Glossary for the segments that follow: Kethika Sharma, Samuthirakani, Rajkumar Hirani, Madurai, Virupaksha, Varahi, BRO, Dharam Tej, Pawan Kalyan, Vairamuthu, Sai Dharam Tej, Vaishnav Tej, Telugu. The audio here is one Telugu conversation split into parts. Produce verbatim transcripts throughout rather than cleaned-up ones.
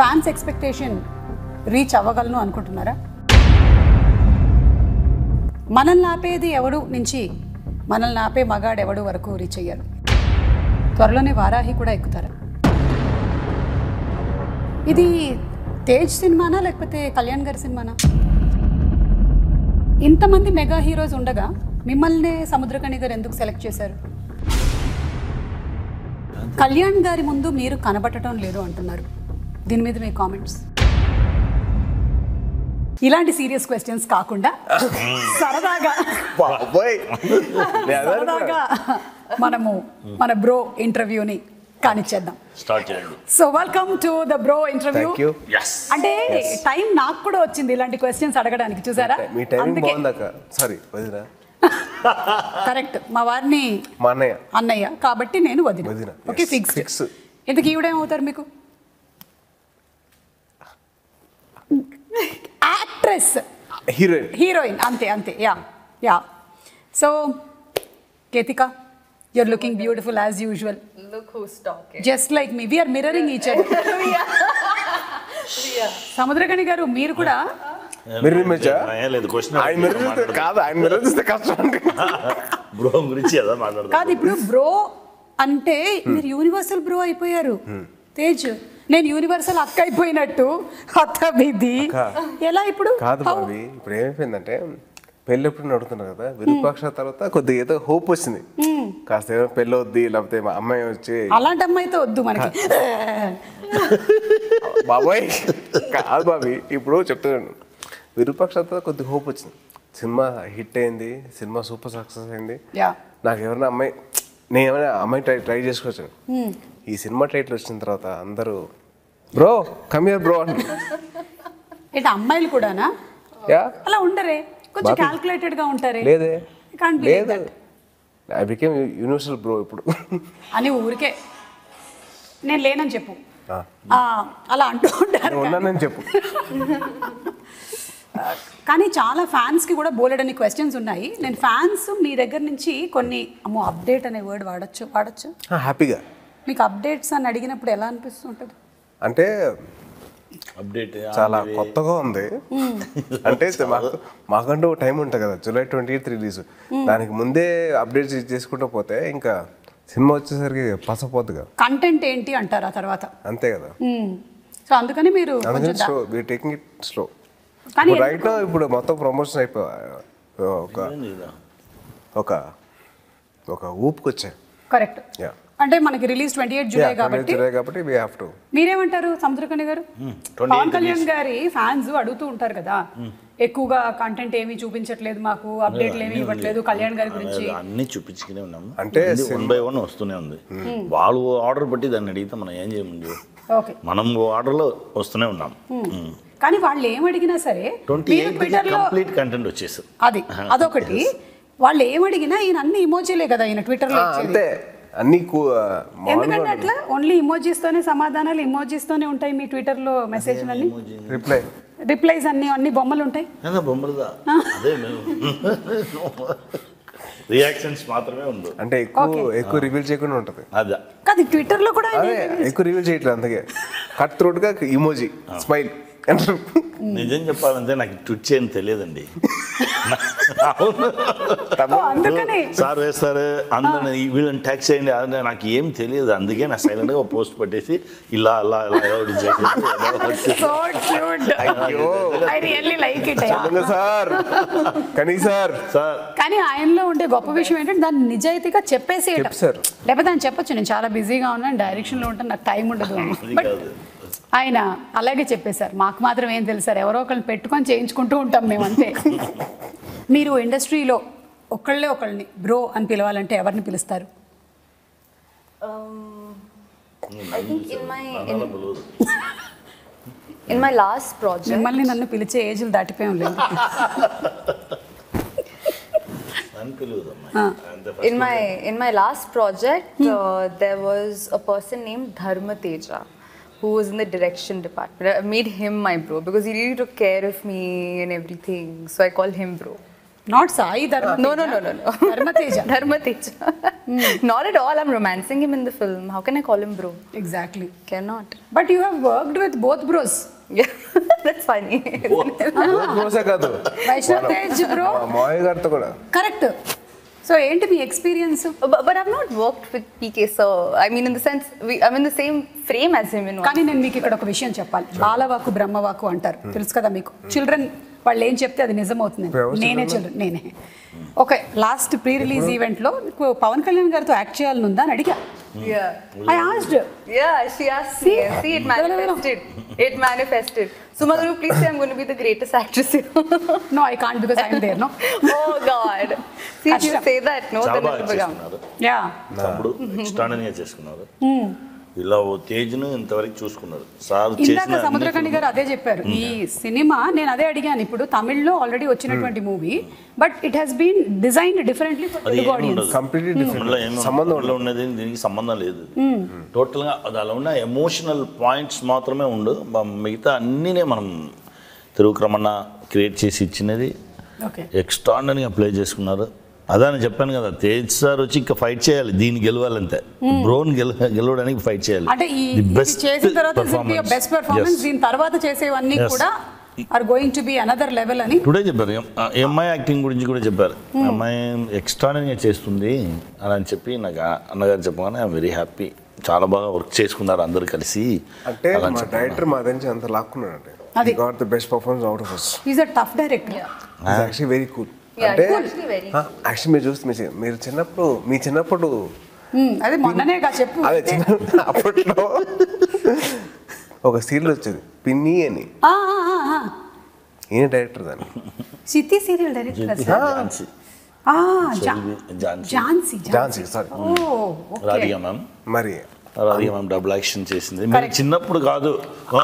ఫ్యాన్స్ ఎక్స్పెక్టేషన్ రీచ్ అవ్వగలను అనుకుంటున్నారా? మనల్ని ఆపేది ఎవడు నుంచి మనల్ని ఆపే మగాడు ఎవడు వరకు రీచ్ అయ్యారు? త్వరలోనే వారాహి కూడా ఎక్కుతారా? ఇది తేజ్ సినిమానా లేకపోతే కళ్యాణ్ గారి సినిమానా? ఇంతమంది మెగా హీరోస్ ఉండగా మిమ్మల్నే సముద్రకణి గారు ఎందుకు సెలెక్ట్ చేశారు? కళ్యాణ్ గారి ముందు మీరు కనబడటం లేదు అంటున్నారు, దీని మీద మీ కామెంట్స్. ఇలాంటి సీరియస్ క్వశ్చన్స్ కాకుండా సరదాగా సరదాగా మనము మన బ్రో ఇంటర్వ్యూని కానిచ్చేద్దాం. So welcome to the bro interview. అంటే టైం నాకు కూడా వచ్చింది ఇలాంటి క్వశ్చన్స్ అడగడానికి, చూసారా? కరెక్ట్, మా వారిని అన్నయ్య కాబట్టి నేను వదిన. Okay, fix. ఇంతకు ఈవిడేమవుతారు? మీకు యాక్ట్రెస్, హీరోయిన్ హీరోయిన్ అంతే అంతే. Yeah yeah. So Ketika, you're looking beautiful as usual. Look who's talking. Just like me, we are mirroring each other. We are. We are. Samuthirakani garu, meer kuda mirror image ah? Ayaledu question. I mirror kada, I mirror is the customer. Bro gurinchi eda maatladadu. Kada ippudu bro ante meer universal bro ayipoyaru. Tej, నేను యూనివర్సల్ అక్క అయిపోయినట్టు అత్త బిది ఎలా ఇప్పుడు? కాదు బాబీ, ఇప్పుడు ఏమైపోయిందంటే పెళ్ళప్పుడు నడుతున్నారు కదా, విరూపాక్ష తర్వాత కొద్దిగా ఏదో హోప్ వచ్చింది, కాస్త ఏదో పెళ్ళి వద్ది లేకపోతే అమ్మాయి వచ్చి అలాంటి అమ్మాయితో వద్దు మనకి బాబాయ్. కాదు బాబీ, ఇప్పుడు చెప్తున్నాను, విరూపాక్ష తర్వాత కొద్దిగా హోప్ వచ్చింది, సినిమా హిట్ అయింది, సినిమా సూపర్ సక్సెస్ అయింది, నాకు ఎవరైనా అమ్మాయి, నేను ఏమైనా అమ్మాయి ట్రై ట్రై చేసుకోవచ్చు. ఈ సినిమా టైటిల్ వచ్చిన తర్వాత అందరూ బ్రో కమ్ హియర్ బ్రో అని. అంటే అమ్మాయిలు కూడానా అలా ఉండరే? కొంచెం క్యాల్కులేటెడ్ గా ఉంటారే? లేదే లేదు, ఐ బికేమ్ యూనివర్సల్ బ్రో ఇప్పుడు అని ఊరికే నేను లేనని చెప్పు, అలా అంటూ ఉంటారు, ఉన్నానని చెప్పు. కానీ చాలా ఫ్యాన్స్కి కూడా బోలెడని క్వశ్చన్స్ ఉన్నాయి. నేను ఫ్యాన్స్ మీ దగ్గర నుంచి కొన్ని, అమ్మో అప్డేట్ అనే వర్డ్ వాడచ్చు వాడచ్చు హ్యాపీగా, మీకు అప్డేట్స్ అని అడిగినప్పుడు ఎలా అనిపిస్తుంటుంది? అంటే అప్డేట్ చాలా కొత్తగా ఉంది, అంటే మాకంటూ టైం ఉంటుంది కదా, జూలై ట్వంటీ ఎయిత్ రిలీజ్, దానికి ముందే అప్డేట్స్ చేసుకుంటూ పోతే ఇంకా సినిమా వచ్చేసరికి పసపోద్దు కదా, కంటెంట్ ఏంటి అంటారు ఆ తర్వాత, అంతే కదా. సో అందుకని మీరు taking it slow. Right now ఇప్పుడు మొత్తం ప్రమోషన్ అయిపో ఒక ఒక ఊపుకి వచ్చాయి. కరెక్ట్, అంటే మనకి రిలీజ్ ట్వంటీ ఎయిట్ జూలై కాబట్టి. మీరేమంటారు సముద్రకణి గారు? పవన్ కళ్యాణ్ గారి ఫ్యాన్స్ అడుగుతూ ఉంటారు కదా, ఎక్కువగా కంటెంట్ ఏమి చూపించట్లేదు మాకు, అప్డేట్లు ఏమి ఇవ్వట్లేదు కళ్యాణ్ గారి గురించి. అన్ని చూపించుకునే ఉన్నాము, అంటే వన్ బై వన్ వస్తూనే ఉంది. వాళ్ళు ఆర్డర్ బట్టి దాన్ని అడిగితే మనం ఏం చేయమండి, మనం ఆర్డర్లో వస్తూనే ఉన్నాం. కానీ వాళ్ళు ఏమడిగినా సరే ట్వంటీ ఎయిట్ కంప్లీట్ కంటెంట్ వచ్చేసారు, అది అదొకటి. వాళ్ళు ఏమడిగినా ఈయన అన్ని ఇమోజీలే కదా, ఈయన ట్విట్టర్లో అంతే అన్ని. ఎందుకంటే అట్లా ఓన్లీ ఇమోజీస్ తోనే సమాధానాలు, ఇమోజీస్ తోనే ఉంటాయి మీ ట్విట్టర్ లో మెసేజ్ అన్ని, రిప్లై రిప్లైస్ అన్ని అన్ని బొమ్మలు ఉంటాయి, రియాక్షన్స్ మాత్రమే ఉండదు, అంటే ఎక్కువ ఎక్కువ రివీల్ చేయకుండా ఉంటది. కాదు ట్విట్టర్ లో కూడా ఎక్కువ రివీల్ చేయట్లేదు, అందుకే కట్ త్రోట్ గా ఇమోజీ స్మైల్. నిజం చెప్పాలంటే నాకు ట్విట్ చేయని తెలియదండి, సార్ వేస్తారు అందరిని వీళ్ళని ట్యాక్స్ చేయండి అదే నాకు ఏం తెలియదు, అందుకే నా సైలెంట్ గా పోస్ట్ పెట్టేసి ఇలా అలా ఇలా కానీ ఆయనలో ఉండే గొప్ప విషయం ఏంటంటే దాన్ని నిజాయితీగా చెప్పేసి, లేకపోతే ఆయన చెప్పొచ్చు నేను చాలా బిజీగా ఉన్నాను, డైరెక్షన్ లో ఉంటాను, నాకు టైం ఉండదు, ఆయన అలాగే చెప్పేశారు. మాకు మాత్రం ఏం తెలుసారు, ఎవరో ఒకరిని పెట్టుకొని చేయించుకుంటూ ఉంటాం మేము అంతే. మీరు ఇండస్ట్రీలో ఒకళ్ళే ఒకళ్ళని బ్రో అని పిలవాలంటే ఎవరిని పిలుస్తారు? ఇన్ మై లాస్ట్ ప్రాజెక్ట్ మిమ్మల్ని నన్ను పిలిచే ఏజ్లు దాటిపోయాం లేదు. In my in my last project, uh, there was a person named Dharam Tej, who was in the direction department. I made him my bro because he really took care of me and everything. So I call him bro. Not Sai Dharam Tej. No, no, no, no, no. Dharam Tej. Dharam Tej. Mm. Not at all. I'm romancing him in the film. How can I call him bro? Exactly. Cannot. But you have worked with both bros. Yeah, that's funny. Both bros are kadu. Vaishnav Tej bro. Moi garto kada. Correct. So, ain't me experience. But, but I've not worked with P K, so I mean, in the sense, we, I'm in the same frame as him. Kani nen meeku ikkada oka vishayam cheppali. Balavaku brahmavaku antaru. Telusu kada meeku. Children vallu em chepte adi nijam avutundi. Nene children, nene. Okay, last pre-release event lo Pawan Kalyan gartho act cheyalanu unda ani adiga. Yeah. I asked her. Yeah, she asked. See, see it manifested. It manifested. Sumadru, please say I'm going to be the greatest actress here. No, I can't because I'm there, no? Oh God. See, if you say that, no, then it will become. Yeah. Sambudu, extraordinary cheskunnaru. Hmm. Illa o tejnu intavaraku chuskunnaru. Saaru chesina. Indaka Samuthirakani garu adhe chepparu. Ee cinema nenu adhe adiganu ippudu Tamil lo already vachinatuvanti movie, but it has been designed differently for the audience. Completely different. Sambandhamlo unnadi deeniki sambandham ledu. Total ga adala unna emotional points maatrame undu. Migitha anni ne manam Tirukramana create chesi ichinadi. Okay. Extraordinary apply cheskunnaru. Adani చెప్పాను కదా తేజ్ సార్ వచ్చి ఇంకా ఫైట్ చేయాలి దీన్ని గెలవాలంటే బ్రోన్ గెలవడానికి ఫైట్ చేయాలి అంటే ఈ చేసిన తర్వాత is it your best performance దీని తర్వాత చేసేవన్నీ కూడా are going to be another level అని టుడే చెప్పారు ఎంఐ యాక్టింగ్ గురించి కూడా చెప్పారు ఎంఐ ఎక్స్ట్రానరీగా చేస్తుంది అని చెప్పి నాకు అన్నగారు చెప్పగానే ఐ యామ్ వెరీ హ్యాపీ చాలా బాగా వర్క్ చేసుకున్నారు అందరూ కలిసి అంటే మా డైరెక్టర్ మాదంచి అంత లాక్కున్నారంట he got the best performance out of us he is a tough director he is actually very cool అంటే యాక్చువల్లీ మీరు చూస్తే మీరు చిన్నప్పుడు మీ చిన్నప్పుడు అదే మొన్ననే చెప్పు అదే అప్పట్లో ఒక సీరియల్ వచ్చేది పిన్ని అని ఏ డైరెక్టర్ దాన్ని city serial director Jhansi Jhansi sorry Radhika ma'am మరి రాధిక మ్యామ్ డబుల్ యాక్షన్ చేసింది మీరు చిన్నప్పుడు కాదు నా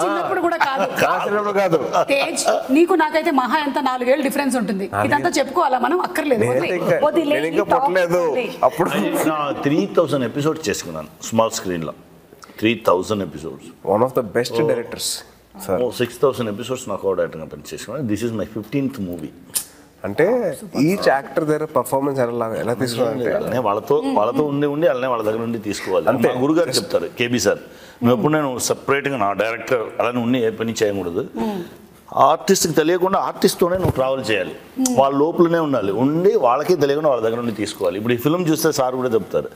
చిన్నప్పుడు కూడా కాదు చిన్నప్పుడు కాదు తేజ్ నీకు నాకైతే మహా ఎంత నాలుగేళ్ళు డిఫరెన్స్ ఉంటుంది ఇదంతా చెప్పుకోవాలా మనం అక్కర్లేదు అప్పుడు త్రీ థౌసండ్ ఎపిసోడ్ చేసుకున్నాను స్మాల్ స్క్రీన్ లో three thousand episodes one of the best directors six thousand episodes నాకు డైరెక్టర్గా పనిచేసుకున్నాను this is my fifteenth movie అంటే ఈచ్ యాక్టర్ దగ్గర పర్ఫార్మెన్స్ ఎలా ఎలా తీసుకున్నారంటే వాళ్ళతో వాళ్ళతో ఉండి ఉండి అలానే వాళ్ళ దగ్గర నుండి తీసుకోవాలి అంటే గురుగారు చెప్తారు కేబీ సార్ నువ్వు ఎప్పుడు నేను సపరేట్గా నా డైరెక్టర్ అలానే ఉండి ఏ పని చేయకూడదు ఆర్టిస్ట్కి తెలియకుండా ఆర్టిస్ట్తోనే నువ్వు ట్రావెల్ చేయాలి వాళ్ళ లోపలనే ఉండాలి ఉండి వాళ్ళకే తెలియకుండా వాళ్ళ దగ్గర నుండి తీసుకోవాలి ఇప్పుడు ఈ ఫిల్మ్ చూస్తే సార్ కూడా చెప్తారు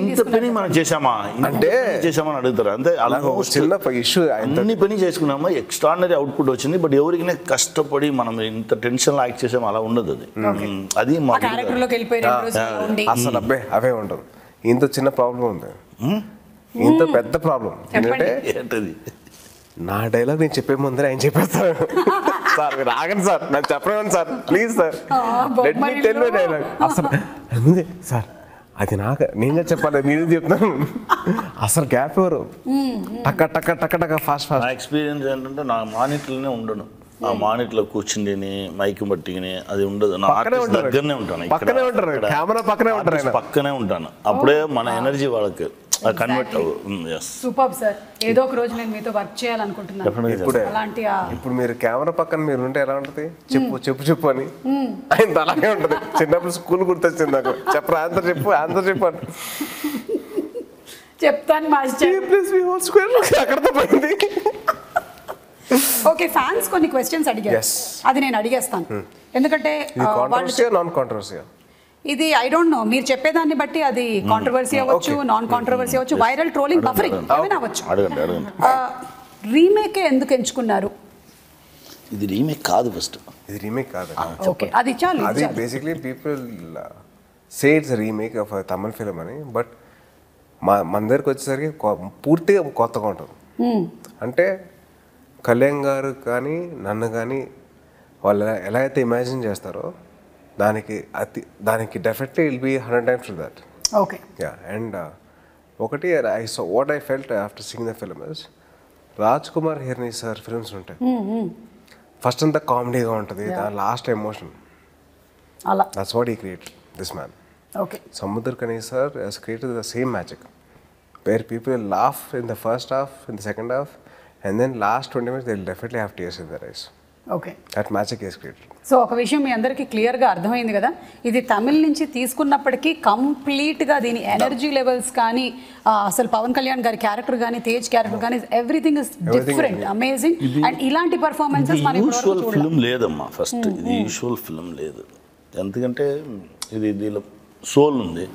ఇంత పని మనం చేసామా అంటే చేసామని అడుగుతారు అంతే అలాగే చిన్న ఇష్యూ అన్ని పని చేసుకున్నామా ఎక్స్ట్రాడినరీ అవుట్పుట్ వచ్చింది బట్ ఎవరికైనా కష్టపడి మనం ఇంత టెన్షన్లో యాక్ట్ చేసాము అలా ఉండదు అది అది మా అసలు అబ్బే అవే ఉండదు ఇంత చిన్న ప్రాబ్లం ఉంది ఇంత పెద్ద ప్రాబ్లం అంటే ఏంటది నా డైలాగ్ నేను చెప్పే ముందర ఆయన చెప్పేస్తాను సార్ మీరు ఆగండి సార్ నాకు చెప్పండి sir please sir let me tell my dialogue అసలు సార్ అది నాకు నేనే చెప్పాలి మీరు చెప్తాను అసలు గ్యాప్ ఎవరు టక్క టక్క టక్క టక్క ఫాస్ట్ ఫాస్ట్ నా ఎక్స్పీరియన్స్ ఏంటంటే నా మానిటర్లోనే ఉండను ఆ మానిటర్లో కూర్చుండిని మైక్ పట్టిని అది ఉండదు నా ఆర్టిస్ట్ దగ్గరనే ఉంటాను పక్కనే ఉంటారు కెమెరా పక్కనే ఉంటారు పక్కనే ఉంటాను అప్పుడే మన ఎనర్జీ వాళ్ళకి కన్వర్ట్ అవుతుంది సూపర్ సార్ ఏదో ఒక రోజు నేను మీతో వర్క్ చేయాలనుకుంటున్నాను ఇప్పుడు అలాంటి ఇప్పుడు మీరు కెమెరా పక్కన మీరు ఉంటే ఎలా ఉంటుంది చెప్పు చెప్పు చెప్పు అని ఆయన అలాగే ఉంటుంది చిన్నప్పుడు స్కూల్ గుర్తొచ్చింది నాకు చెప్పరా ఆన్సర్ చెప్పు ఆన్సర్ చెప్పు చెప్తాను master please V whole square అక్కడతో పోయింది ఓకే ఫ్యాన్స్ కొన్ని క్వశ్చన్స్ అడిగారు అది నేను అడిగేస్తాను ఎందుకంటే కాంట్రోవర్సియల్ నాన్ కాంట్రోవర్సియల్ ఇది ఐ డోంట్ నో మీరు చెప్పేదాన్ని బట్టి అది కాంట్రవర్సీ అవ్వచ్చు నాన్ కాంట్రవర్సీ అవ్వచ్చు వైరల్ ట్రోలింగ్ బఫరింగ్ ఏమైనా అవ్వచ్చు రీమేకే ఎందుకు ఎంచుకున్నారు ఇది రీమేక్ కాదు ఫస్ట్ ఇది రీమేక్ కాదు ఓకే అది చాలు అది basically people say it's remake of Tamil film అని బట్ మన దగ్గరికి వచ్చేసరికి పూర్తిగా కొత్తగా ఉంటుంది అంటే కళ్యాణ్ గారు కానీ నన్ను కానీ వాళ్ళు ఎలా అయితే ఇమాజిన్ చేస్తారో దానికి అతి దానికి definitely will be hundred times for that okay yeah and ఒకటి I so what I felt after seeing the film is Rajkumar Hirani sir films ఉంటాయి ఫస్ట్ అంతా కామెడీగా ఉంటుంది దాని లాస్ట్ ఎమోషన్ అలా that's what he created this man okay Samuthirakani sir has created the same magic where people will laugh in the first half in the second half and then last twenty minutes they will definitely have tears in their eyes okay that magic is created. So ఒక విషయం మీ అందరికీ క్లియర్గా అర్థమైంది కదా, ఇది తమిళ నుంచి తీసుకున్నప్పటికీ కంప్లీట్గా దీని ఎనర్జీ లెవెల్స్ కానీ అసలు పవన్ కళ్యాణ్ గారి క్యారెక్టర్ కానీ తేజ్ క్యారెక్టర్ కానీ everything is different, amazing. And ఇలాంటి పర్ఫార్మెన్సెస్ మనం యూజువల్ ఫిల్మ్ లేదమ్మా, ఫస్ట్ ఇది యూజువల్ ఫిల్మ్ లేదు. ఎందుకంటే ఇది దీనిలో సోల్ ఉంది,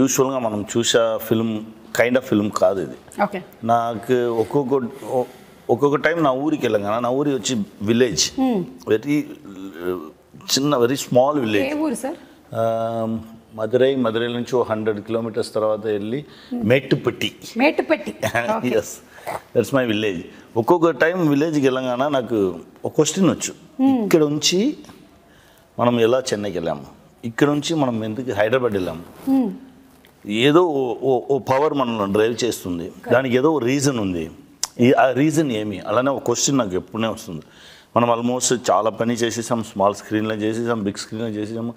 యూజువల్గా మనం చూసే ఫిల్మ్ కైండ్ ఆఫ్ ఫిల్మ్ కాదు ఇది. నాకు ఒక్కొక్క ఒక్కొక్క టైం నా ఊరికి వెళ్ళంగా, నా ఊరి వచ్చి విలేజ్, వెరీ చిన్న very small village. Madurai Madurai నుంచి ఓ హండ్రెడ్ కిలోమీటర్స్ తర్వాత వెళ్ళి Mettupatti, Mettupatti yes that's my village. ఒక్కొక్క టైం విలేజ్కి వెళ్ళంగానే నాకు ఒక క్వశ్చన్ వచ్చు, ఇక్కడ నుంచి మనం ఎలా చెన్నైకి వెళ్ళాము, ఇక్కడ నుంచి మనం ఎందుకు హైదరాబాద్ వెళ్ళాము, ఏదో ఓ పవర్ మనల్ని డ్రైవ్ చేస్తుంది, దానికి ఏదో రీజన్ ఉంది, ఆ రీజన్ ఏమి, అలానే ఒక క్వశ్చన్ నాకు ఎప్పుడూ వస్తుంది. మనం ఆల్మోస్ట్ చాలా పని చేసేసాం, స్మాల్ స్క్రీన్లో చేసేసాం, బిగ్ స్క్రీన్లో చేసేసాము,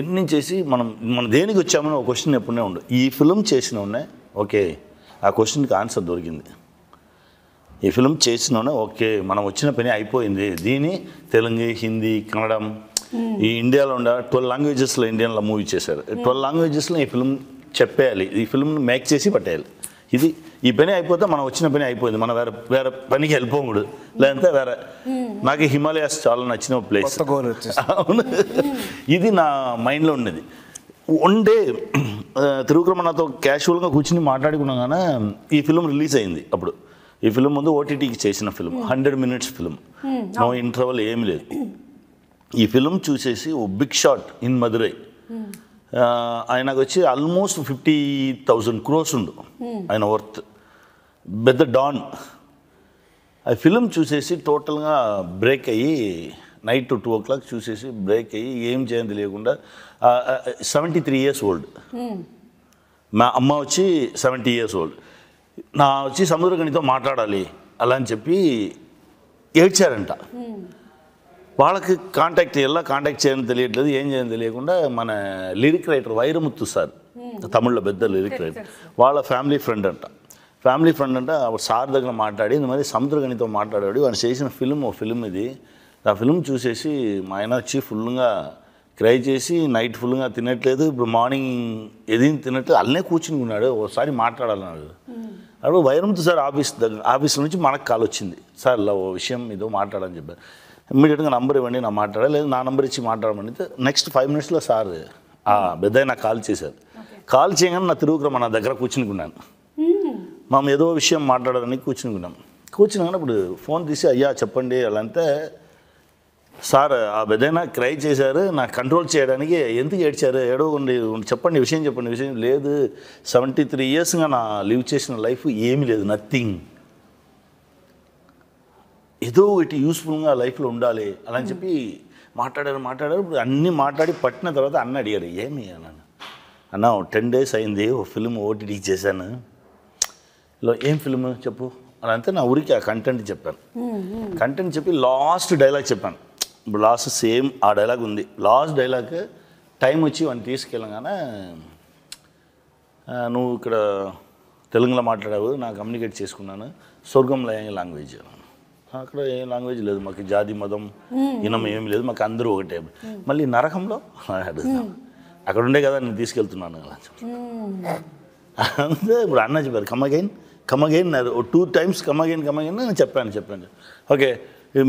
ఎన్ని చేసి మనం మనం దేనికి వచ్చామని ఒక క్వశ్చన్ ఎప్పుడూ ఉండదు. ఈ ఫిల్మ్ చేసినోనే ఓకే ఆ క్వశ్చన్కి ఆన్సర్ దొరికింది, ఈ ఫిల్మ్ చేసినోనే ఓకే మనం వచ్చిన పని అయిపోయింది. దీని తెలుగు, హిందీ, కన్నడం, ఈ ఇండియాలో ఉండే ట్వెల్వ్ లాంగ్వేజెస్లో ఇండియన్లో మూవీ చేశారు, ట్వెల్వ్ లాంగ్వేజెస్లో ఈ ఫిల్మ్ చెప్పేయాలి, ఈ ఫిల్మ్ని మేక్ చేసి పట్టేయాలి. ఇది ఈ పని అయిపోతే మనం వచ్చిన పని అయిపోయింది, మనం వేరే వేరే పనికి వెళ్ళిపోకూడదు, లేదంటే వేరే. నాకు హిమాలయాస్ చాలా నచ్చిన ప్లేస్, అవును ఇది నా మైండ్లో ఉండేది. వన్ డే తిరువక్రమణతో క్యాషువల్గా కూర్చుని మాట్లాడుకున్నాగానే ఈ ఫిల్మ్ రిలీజ్ అయింది. అప్పుడు ఈ ఫిల్మ్ ముందు ఓటీటీకి చేసిన film, hundred minutes film, no interval ఏమి లేదు. ఈ ఫిల్మ్ చూసేసి ఓ బిగ్ షాట్ ఇన్ మధురై ఆయనకు వచ్చి ఆల్మోస్ట్ ఫిఫ్టీ థౌజండ్ క్రోర్స్ ఉండు ఆయన వర్త్, పెద్ద డాన్. ఆ ఫిలిం చూసేసి టోటల్గా బ్రేక్ అయ్యి night to two o'clock చూసేసి బ్రేక్ అయ్యి ఏం చేయాలి లేకుండా, సెవెంటీ త్రీ ఇయర్స్ ఓల్డ్ మా అమ్మ వచ్చి సెవెంటీ ఇయర్స్ ఓల్డ్, నా వచ్చి సముద్రకణితో మాట్లాడాలి అలా అని చెప్పి ఏడ్చారంట. వాళ్ళకి కాంటాక్ట్ ఎలా కాంటాక్ట్ చేయడం తెలియట్లేదు, ఏం చేయడం తెలియకుండా మన లిరిక్ రైటర్ వైరముత్తు సార్, తమిళ్లో పెద్ద లిరిక్ రైటర్, వాళ్ళ ఫ్యామిలీ ఫ్రెండ్ అంట, ఫ్యామిలీ ఫ్రెండ్ అంట సార్ దగ్గర మాట్లాడి మరి సముద్రగణితో మాట్లాడాడు, ఆయన చేసిన ఫిల్మ్ ఓ ఫిల్మ్ ఇది. ఆ ఫిల్మ్ చూసేసి మా ఆయన వచ్చి ఫుల్గా క్రై చేసి నైట్ ఫుల్గా తినట్లేదు, ఇప్పుడు మార్నింగ్ ఏది తినట్లేదు, అల్లనే కూర్చుని ఉన్నాడు. ఒకసారి మాట్లాడాలన్నాడు. అప్పుడు వైరముత్తు సార్ ఆఫీస్ దగ్గర ఆఫీస్ నుంచి మనకు కాల్ వచ్చింది, సార్ ఇలా ఓ విషయం ఏదో మాట్లాడని చెప్పారు. ఇమ్మీడియట్గా నంబర్ ఇవ్వండి, నా మాట్లాడా లేదు నా నంబర్ ఇచ్చి మాట్లాడమని. నెక్స్ట్ ఫైవ్ మినిట్స్లో సార్ పెద్ద నాకు కాల్ చేశారు. కాల్ చేయగానే నా తిరుగుకురా నా దగ్గర కూర్చునికున్నాను, మనం ఏదో విషయం మాట్లాడడానికి కూర్చునికున్నాం. కూర్చున్నాను ఇప్పుడు ఫోన్ తీసి అయ్యా చెప్పండి అలాంటే, సార్ ఆ పెద్దయినా క్రై చేశారు నా కంట్రోల్ చేయడానికి, ఎందుకు ఏడ్చారు ఏడో ఉండి చెప్పండి విషయం చెప్పండి విషయం. లేదు సెవెంటీ త్రీ ఇయర్స్గా నా లివ్ చేసిన లైఫ్ ఏమీ లేదు, నథింగ్, ఏదో ఇటు యూస్ఫుల్గా లైఫ్లో ఉండాలి అలా అని చెప్పి మాట్లాడారు. మాట్లాడారు ఇప్పుడు అన్నీ మాట్లాడి పట్టిన తర్వాత అన్న అడిగారు, ఏమి అన్నాను, అన్న టెన్ డేస్ అయింది ఓ ఫిల్మ్ ఓటీటీ చేశాను, ఇలా ఏం ఫిల్మ్ చెప్పు అని అంటే నా ఊరికి ఆ కంటెంట్ చెప్పాను. కంటెంట్ చెప్పి లాస్ట్ డైలాగ్ చెప్పాను, ఇప్పుడు లాస్ట్ సేమ్ ఆ డైలాగ్ ఉంది. లాస్ట్ డైలాగ్ టైం వచ్చి వాడిని తీసుకెళ్ళగానే, నువ్వు ఇక్కడ తెలుగులో మాట్లాడావు, నాకు కమ్యూనికేట్ చేసుకున్నాను, స్వర్గంలో ఏ లాంగ్వేజ్ అక్కడ ఏ లాంగ్వేజ్ లేదు, మాకు జాతి మతం ఇనం ఏమి లేదు, మాకు అందరూ ఒకటే. మళ్ళీ నరకంలో అక్కడ ఉండే కదా నేను తీసుకెళ్తున్నాను అలా అంతే. ఇప్పుడు అన్న చెప్పారు come again come again oh two times come again come again నేను చెప్పాను చెప్పాను ఓకే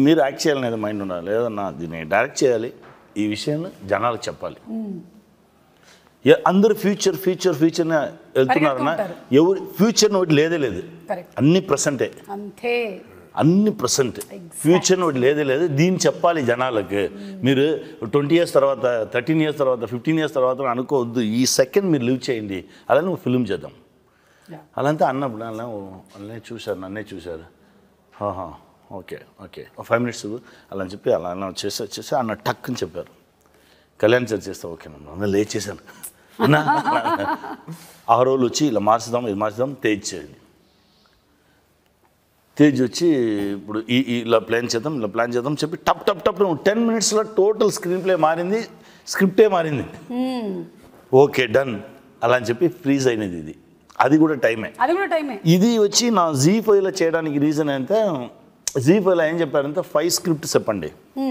మీరు యాక్ట్ చేయాలని ఏదో మైండ్ ఉండాలి, లేదన్నా దీన్ని డైరెక్ట్ చేయాలి, ఈ విషయాన్ని జనాలకు చెప్పాలి. అందరు ఫ్యూచర్ ఫ్యూచర్ ఫ్యూచర్ని వెళ్తున్నారన్నా, ఎవరు ఫ్యూచర్ని ఒకటి లేదే లేదు, అన్ని ప్రసెంటే, అన్ని ప్రసెంట్, ఫ్యూచర్ ఒకటి లేదే లేదు. దీన్ని చెప్పాలి జనాలకు, మీరు ట్వంటీ ఇయర్స్ తర్వాత థర్టీన్ ఇయర్స్ తర్వాత ఫిఫ్టీన్ ఇయర్స్ తర్వాత అనుకోవద్దు, ఈ సెకండ్ మీరు లివ్ చేయండి అలానే ఒక ఫిలిం చేద్దాం అలాంటి అన్నప్పుడు అలా అన్నే చూశారు నన్నే చూశారు. ఆహా ఓకే ఓకే ఫైవ్ మినిట్స్ అలా అని చెప్పి అలా అలా చేసి వచ్చేసి అన్న టక్ అని చెప్పారు, కళ్యాణ్ సార్ చేస్తా ఓకేనమ్మా నేను లేచేసాను. అన్న ఆ రోజులు వచ్చి ఇలా మార్చుదాం ఇది మార్చుదాం తేజ్ చేయండి. తేజ్ వచ్చి ఇప్పుడు ఈ ఇలా ప్లాన్ చేద్దాం ఇలా ప్లాన్ చేద్దాం చెప్పి టప్ టప్ టప్ టెన్ మినిట్స్లో టోటల్ స్క్రీన్ ప్లే మారింది, స్క్రిప్టే మారింది. ఓకే డన్ అలా అని చెప్పి ఫ్రీజ్ అయినది ఇది, అది కూడా టైమే. ఇది వచ్చి నా జీ ఫైవ్లో చేయడానికి రీజన్ అంటే Zeeval I am five scripts hmm.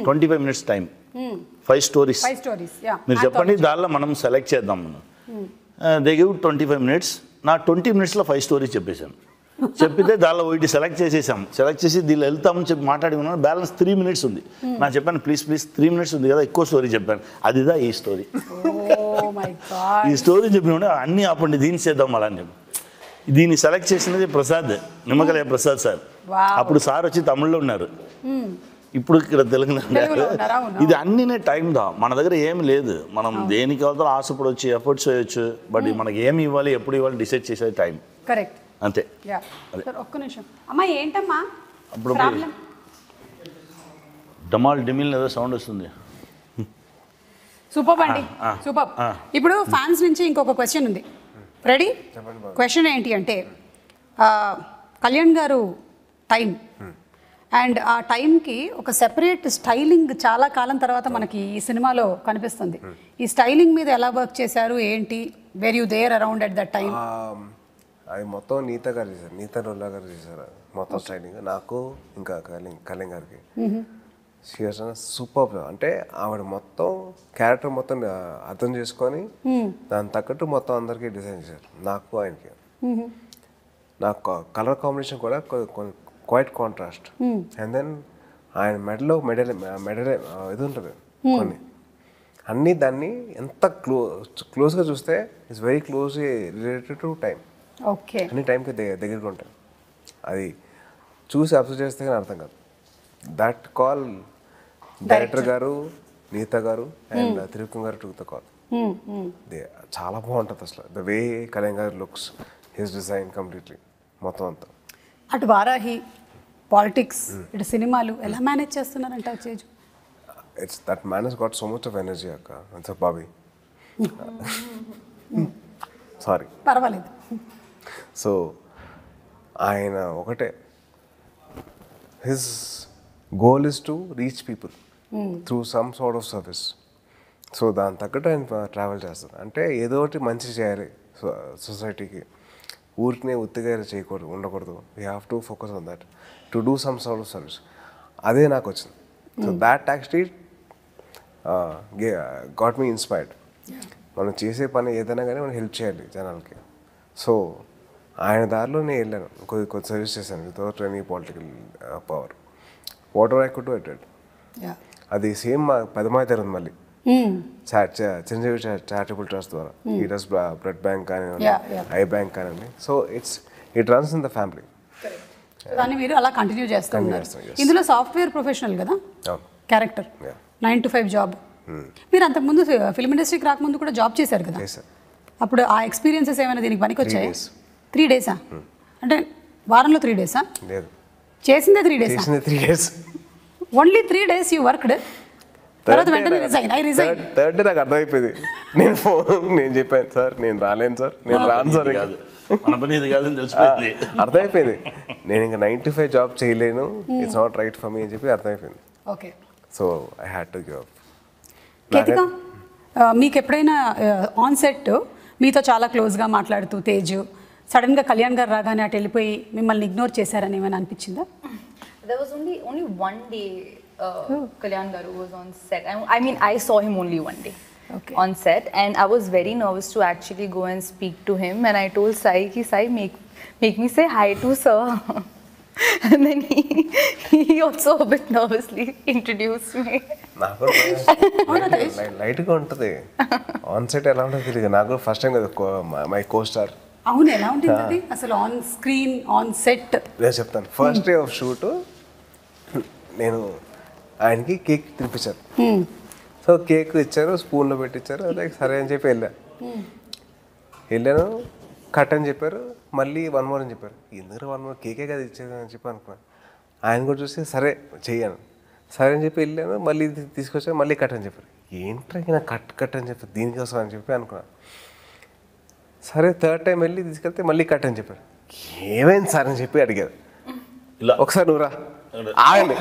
twenty-five minutes time. Hmm. Five stories. Five stories. Yeah. Manam select hmm. uh, they give twenty-five minutes. Na twenty minutes la five stories cheppesam. Cheppite dalla oiti select chesesam. Select chesi dil eltham chep matadi unnanu balance three minutes undi. Na cheppan please please three minutes undi kada ekko story cheppan. Adi da ee story. Oh my god. Ee story cheppinone anni apandi deen chedam ala ani. Deen select chesinadi Prasad. Nimakalaya Prasad sir. Wow. Appudu sir vachi Tamil lo unnaru. Hmm. ఇప్పుడు ఇక్కడ తెలుగులో ఇది అన్ని టైం దా మన దగ్గర ఏమీ లేదు మనం దేనికి అవతల ఆశపడొచ్చు ఎఫర్ట్స్ చేయొచ్చు బట్ మనకి ఏమి ఇవ్వాలి ఎప్పుడు ఇవ్వాలి డిసైడ్ చేసేది టైం కరెక్ట్ అంతే యా సర్ ఒక్క నిమిషం అమ్మా ఏంటమ్మా ప్రాబ్లం డమాల్ డిమిల్ ఏదో సౌండ్ వస్తుంది సూపర్ అండి సూపర్ ఇప్పుడు ఫ్యాన్స్ నుంచి ఇంకొక క్వశ్చన్ ఉంది రెడీ క్వశ్చన్ ఏంటి అంటే కళ్యాణ్ గారు టైం and ఆ టైం కి ఒక సెపరేట్ స్టైలింగ్ చాలా కాలం తర్వాత మనకి ఈ సినిమాలో కనిపిస్తుంది ఈ స్టైలింగ్ మీద ఎలా వర్క్ చేశారు ఏంటి where you there around at that time ఆ మొత్తం నీత గారు చేశారు నీత రోలా గారు చేశారు మొత్తం స్టైలింగ్ నాకు ఇంకా కళ్యాణ్ గారికి she was superb అంటే ఆవిడ మొత్తం క్యారెక్టర్ మొత్తం అర్థం చేసుకొని దాని తగ్గట్టు మొత్తం అందరికీ డిజైన్ చేశారు నాకు ఆయనకి నాకు కలర్ కాంబినేషన్ కూడా quite contrast mm. and then I medal medal medal idu untadu konni anni danni enta close ga chuste is very closely related to time okay anni time ki degaru untaru adi choose observe chesthe ga artham kaadu that call director garu neeta garu and mm. Thirukum garu took the call mm hmm they chaala baaguntadu asla the way Kalyan garu looks his design completely motham anta at Varahi politics it cinema lu ela manage chestunar anta cheju it's that man has got so much of energy akka and so babi sorry parvaledu so aina okate his goal is to reach people mm. through some sort of service so dan takata and travel chestar ante edoti manchi cheyali society ki ఊర్నే ఉత్తగారు చేయకూడదు ఉండకూడదు we have to focus on that to do some sort of service అదే నాకు వచ్చింది so that actually got me inspired మనం చేసే పని ఏదైనా కానీ మనం హెల్ప్ చేయాలి జనాలకి సో ఆయన దారిలో నేను వెళ్ళాను కొద్ది కొద్ది సర్వీస్ చేశాను without any political power whatever I could do I did అది సేమ్ మా పదమాయి తరుంది మళ్ళీ చిరంజీవి చారిటబుల్ ట్రస్ట్ ద్వారా ఈ డస్ బ్లడ్ బ్యాంక్ కానివ్వండి ఐ బ్యాంక్ కానివ్వండి so it's it runs in the family దాన్ని మీరు అలా కంటిన్యూ చేస్తున్నారు ఇందులో సాఫ్ట్వేర్ ప్రొఫెషనల్ కదా character nine to five job మీరు అంతకుముందు ఫిల్మ్ ఇండస్ట్రీకి రాకముందు కూడా జాబ్ చేశారు కదా అప్పుడు ఆ ఎక్స్పీరియన్సెస్ ఏమైనా దీనికి పనికి వచ్చాయి త్రీ డేసా అంటే వారంలో త్రీ డేసా చేసిందే three days three days only three days you worked తర్వాత వెంటనే resign I resign third day నాకు అర్థమైపోయింది నేను ఫోన్ నేను చెప్పాను సార్ నేను రాలేను సార్ నేను రాను సార్ కాదు మన పని ఇది కాదని తెలిసిపోయింది అర్థమైపోయింది నేను ఇంకా నైన్ టు ఫైవ్ జాబ్ చేయలేను it's not right for me అని చెప్పి అర్థమైపోయింది okay so I had to give up Ketika మీకు ఎప్పుడైనా ఆన్ సెట్ మీతో చాలా క్లోజ్గా మాట్లాడుతూ తేజ్ సడన్గా కళ్యాణ్ గారు రాగానే అటు వెళ్ళిపోయి మిమ్మల్ని ఇగ్నోర్ చేశారని ఏమైనా అనిపించిందా there was only only one day uh, Kalyan garu was on set I, I mean I saw him only one day okay. on set and I was very nervous to actually go and speak to him and I told Sai ki Sai make make me say hi to sir and then he he also a bit nervously introduced me నాకు లైట్ గా ఉంటది on set ఎలా ఉంటది నాకు ఫస్ట్ టైం కదా మై కో స్టార్ అవును ఎలా ఉంటుంది అసలు ఆన్ స్క్రీన్ ఆన్ సెట్ నేను చెప్తాను ఫస్ట్ డే ఆఫ్ షూట్ నేను ఆయనకి కేక్ తినిపించాను సో కేక్ ఇచ్చారు స్పూన్లో పెట్టించారు లైక్ సరే అని చెప్పి వెళ్ళా వెళ్ళాను కట్ అని చెప్పారు మళ్ళీ వన్ మోర్ అని చెప్పారు ఎందుకు వన్ మోర్ కేకే కదా ఇచ్చారు అని చెప్పి అనుకున్నాను ఆయన కూడా చూసి సరే చెయ్యాను సరే అని చెప్పి వెళ్ళాను మళ్ళీ తీసుకొచ్చాను మళ్ళీ కట్ అని చెప్పారు ఏంటంటే నాకు కట్ కట్ అని చెప్పారు దీనికోసం అని చెప్పి అనుకున్నాను సరే థర్డ్ టైం వెళ్ళి తీసుకెళ్తే మళ్ళీ కట్ అని చెప్పాడు ఏమైంది సార్ అని చెప్పి అడిగారు ఇలా ఒకసారి నువ్వు రా ఆగండి